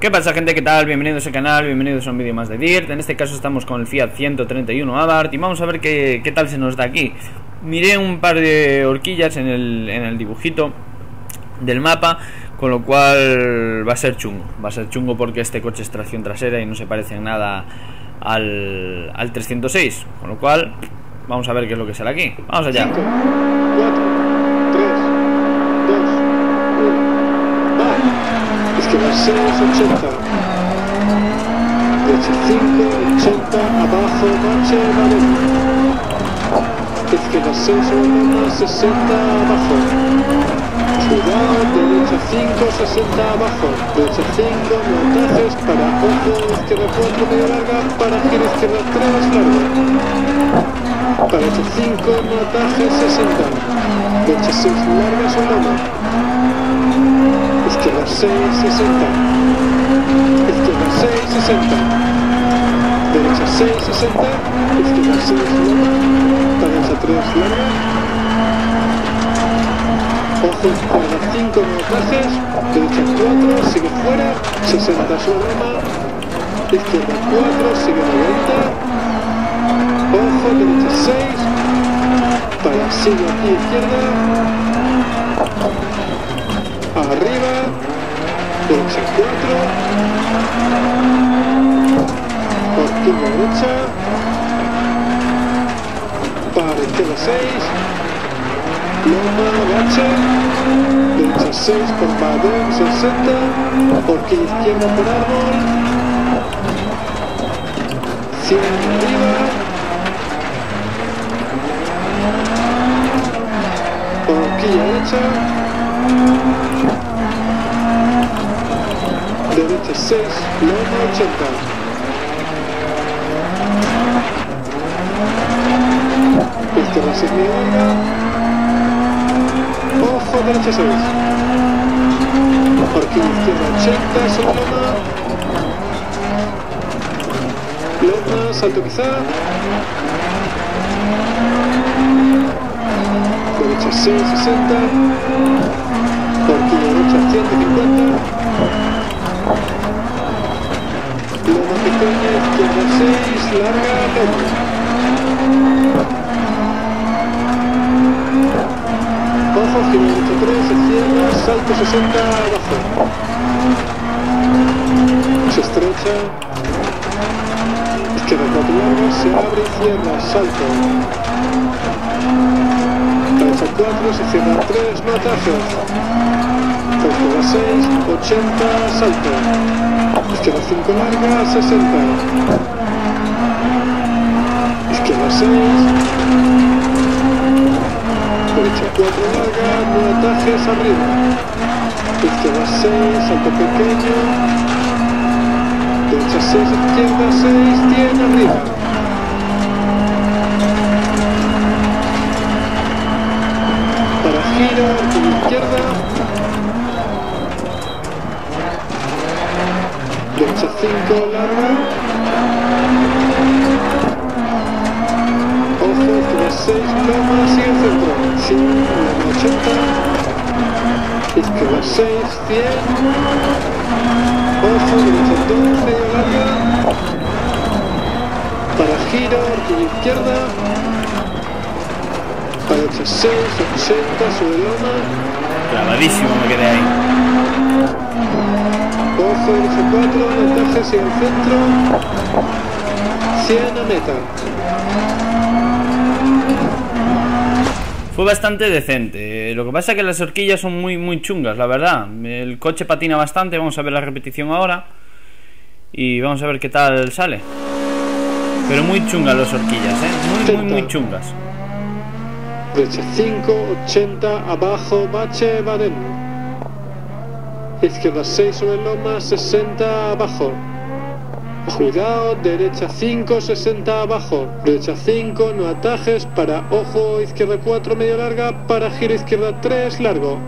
¿Qué pasa, gente? ¿Qué tal? Bienvenidos al canal, bienvenidos a un vídeo más de Dirt. En este caso estamos con el Fiat 131 Abarth y vamos a ver qué tal se nos da aquí. Miré un par de horquillas en el dibujito del mapa, con lo cual va a ser chungo. Va a ser chungo porque este coche es tracción trasera y no se parece en nada al 306. Con lo cual, vamos a ver qué es lo que sale aquí. Vamos allá. 5, 4, 3, 2, 1. Es que va a ser 80. 85, 80, abajo, marcha, vale. Es que va a ser 60, abajo. Cuidado, derecha 5, 60, abajo. Derecha 5, montajes para 8, izquierda 4, media larga, para giro izquierda 3, larga. Para derecha 5, montajes 60. Derecha 6, larga, son loma. Izquierda 6, 60. Izquierda 6, 60. Derecha 6, 60. Izquierda 6, 60. Derecha 3, larga. Ojo, izquierda 5, montajes. Derecha 4, sigue fuera. 60, su rama. Izquierda 4, sigue 90. Ojo, derecha 6. Para, sigue aquí, izquierda. Arriba, derecha 4, horquilla derecha, para izquierda 6, loma, agacha, derecha 6, por padrón 60, horquilla izquierda por árbol, 100 arriba, horquilla derecha. Derecha 6, loma 80. Izquierda 6, media larga. Ojo, derecha 6. Horquilla izquierda 80, sobre loma. Loma, salto quizá. Derecha 6, 60. Horquilla derecha 150. Loma pequeña, izquierda 6, larga, calle. Ojo, giro derecha 3, izquierda, salto 60, abajo. Se estrecha. Izquierda 4, larga, se abre, izquierda, salto. Derecha 4, se cierra 3, matajos. Izquierda 6, 80, salto. Izquierda 5, larga, 60. Izquierda 6. Derecha 4, larga, matajos arriba. Izquierda 6, salto pequeño. Derecha 6, izquierda 6, 10, arriba. Giro por izquierda. Derecha 5, larga. Ojo, izquierda 6, loma, sigue el centro. 5, 80. Izquierda 6, 100. Ojo, derecha 2, media larga. Para giro por izquierda. Para derecha 6, 80, sobre loma. Clavadísimo me quedé ahí. Ojo, derecha 4, montaje hacia el centro. 100 a meta. Fue bastante decente. Lo que pasa es que las horquillas son muy chungas, la verdad. El coche patina bastante, vamos a ver la repetición ahora. Y vamos a ver qué tal sale. Pero muy chungas las horquillas, ¿eh? Muy chungas. Derecha 5, 80, abajo, bache, va dentro. Izquierda 6, sobre loma, 60, abajo. Cuidado, derecha 5, 60, abajo. Derecha 5, no atajes, para ojo, izquierda 4, medio larga, para giro izquierda 3, largo.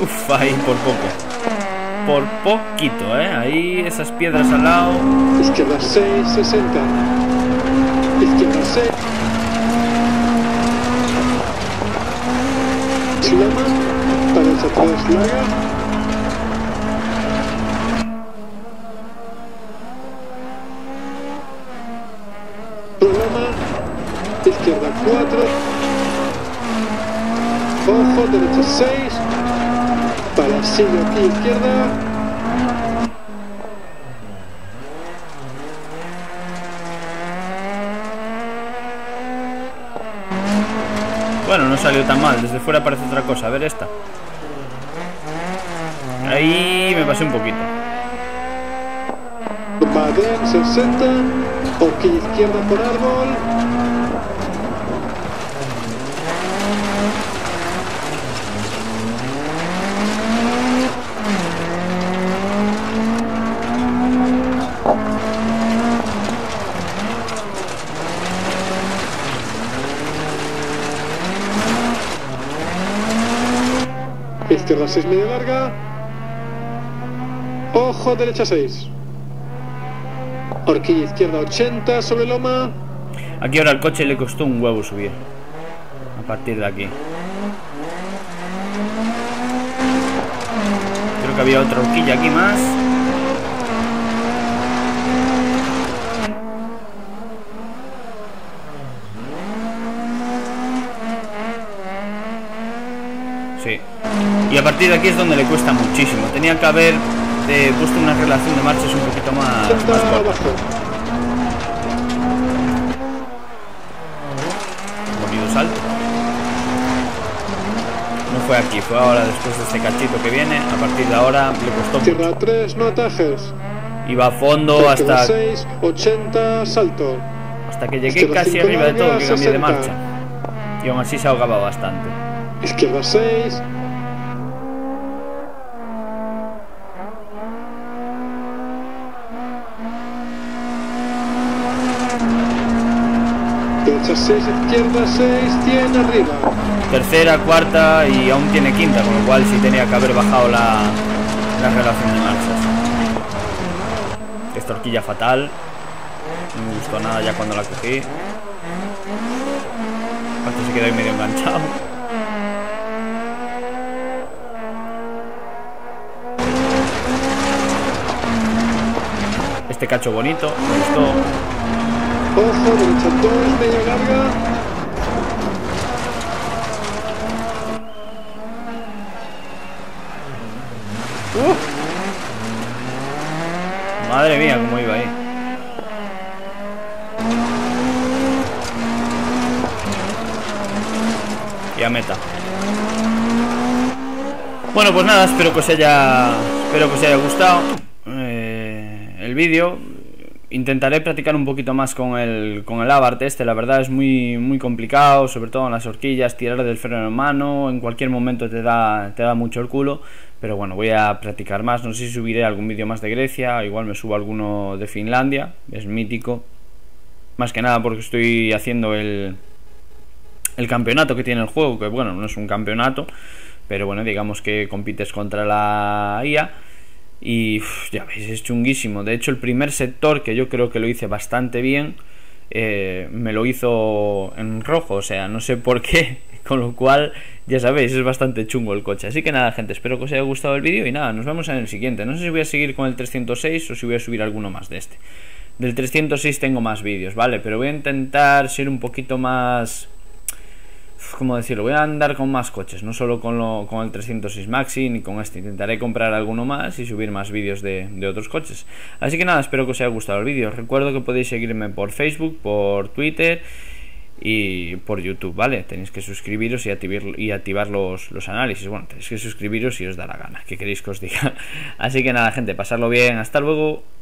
Uff, ahí por poco. Por poquito, ¿eh? Ahí esas piedras al lado. Izquierda 6, 60. Izquierda 6. Loma, para derecha 3, larga. 4, ojo, derecha 6, para sigue aquí izquierda, bueno, no salió tan mal, desde fuera parece otra cosa, a ver esta, ahí me pasé un poquito, va bien, 60, ok, izquierda por árbol. Izquierda 6 media larga. Ojo, derecha 6. Horquilla izquierda 80 sobre loma. Aquí ahora el coche le costó un huevo subir. A partir de aquí. Creo que había otra horquilla aquí más. Sí. Y a partir de aquí es donde le cuesta muchísimo. Tenía que haber puesto una relación de marchas un poquito más corta. Bonito salto. No fue aquí, fue ahora después de este cachito que viene. A partir de ahora le costó mucho. Tierra 3, no atajes. Iba a fondo hasta 6, 80, salto. Hasta que llegué casi arriba de todo, que cambié de marcha. Y aún así se ahogaba bastante. Izquierda 6. Derecha 6, izquierda 6, tiene arriba. Tercera, cuarta y aún tiene quinta, con lo cual sí tenía que haber bajado la relación de marchas. Esta horquilla fatal. No me gustó nada ya cuando la cogí. Aparte se quedó ahí medio enganchado. Este cacho bonito, me gustó. Ojo, derecha 2, media larga. Madre mía, cómo iba ahí. Y a meta. Bueno, pues nada, espero que os haya gustado el vídeo. Intentaré practicar un poquito más con el Abarth este, la verdad es muy complicado, sobre todo en las horquillas, tirar del freno en mano, en cualquier momento te da mucho el culo, pero bueno, voy a practicar más, no sé si subiré algún vídeo más de Grecia, igual me subo alguno de Finlandia, es mítico, más que nada porque estoy haciendo el campeonato que tiene el juego, que bueno, no es un campeonato, pero bueno, digamos que compites contra la IA. Y ya veis, es chunguísimo. De hecho, el primer sector, que yo creo que lo hice bastante bien, me lo hizo en rojo, o sea, no sé por qué. Con lo cual, ya sabéis, es bastante chungo el coche. Así que nada, gente, espero que os haya gustado el vídeo. Y nada, nos vemos en el siguiente. No sé si voy a seguir con el 306 o si voy a subir alguno más de este. Del 306 tengo más vídeos, ¿vale? Pero voy a intentar ser un poquito más... ¿cómo decirlo? Voy a andar con más coches, no solo con el 306 Maxi ni con este, intentaré comprar alguno más y subir más vídeos de otros coches. Así que nada, espero que os haya gustado el vídeo, recuerdo que podéis seguirme por Facebook, por Twitter y por YouTube, ¿vale? Tenéis que suscribiros y activar los análisis, bueno, tenéis que suscribiros si os da la gana, que queréis que os diga. Así que nada, gente, pasadlo bien, hasta luego.